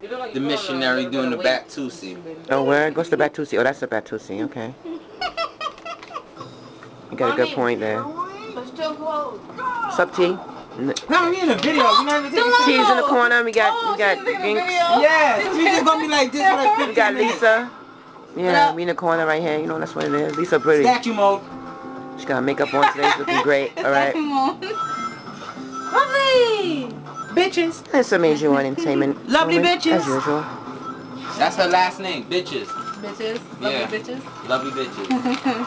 The missionary doing the Batusi. Oh, where? What's the Batusi? Oh, that's the Batusi. Okay. You got a good point there. Sup, T? No, we in a video. We're not even taking T's in the corner. We got Binks. Yes, we just gonna be like this for like 15 minutes. We got Lisa. Yeah, we in the corner right here. You know that's what it is. Lisa pretty. Statue mode. She got makeup on today. She's looking great. All right. Lovely. Bitches. That's amazing entertainment. Lovely bitches. As usual. That's her last name. Bitches. Bitches. Lovely bitches. Lovely bitches.